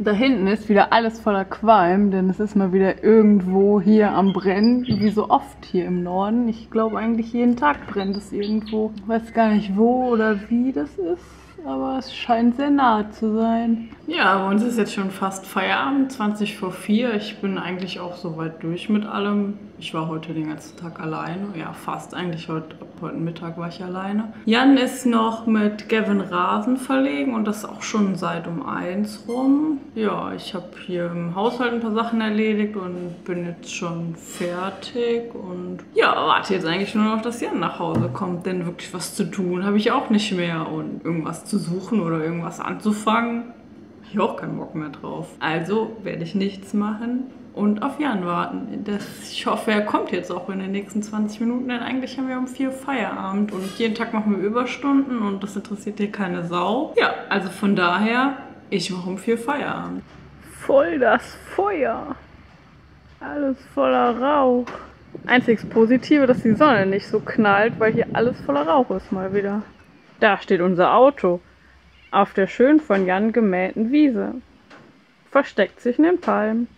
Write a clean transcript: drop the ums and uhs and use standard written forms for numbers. Da hinten ist wieder alles voller Qualm, denn es ist mal wieder irgendwo hier am Brennen, wie so oft hier im Norden. Ich glaube eigentlich jeden Tag brennt es irgendwo. Ich weiß gar nicht wo oder wie das ist, aber es scheint sehr nah zu sein. Ja, bei uns ist jetzt schon fast Feierabend, 4:20. Ich bin eigentlich auch soweit durch mit allem. Ich war heute den ganzen Tag alleine, ja fast eigentlich, heute Mittag war ich alleine. Jan ist noch mit Gavin Rasen verlegen und das auch schon seit um 1 rum. Ja, ich habe hier im Haushalt ein paar Sachen erledigt und bin jetzt schon fertig und ja, warte jetzt eigentlich nur noch, dass Jan nach Hause kommt, denn wirklich was zu tun habe ich auch nicht mehr und irgendwas zu suchen oder irgendwas anzufangen. Habe ich auch keinen Bock mehr drauf. Also werde ich nichts machen und auf Jan warten. Ich hoffe, er kommt jetzt auch in den nächsten 20 Minuten, denn eigentlich haben wir um 4 Feierabend und jeden Tag machen wir Überstunden und das interessiert dir keine Sau. Ja, also von daher, ich mache um 4 Feierabend. Voll das Feuer. Alles voller Rauch. Einziges Positive, dass die Sonne nicht so knallt, weil hier alles voller Rauch ist mal wieder. Da steht unser Auto. Auf der schön von Jan gemähten Wiese. Versteckt sich in den Palmen.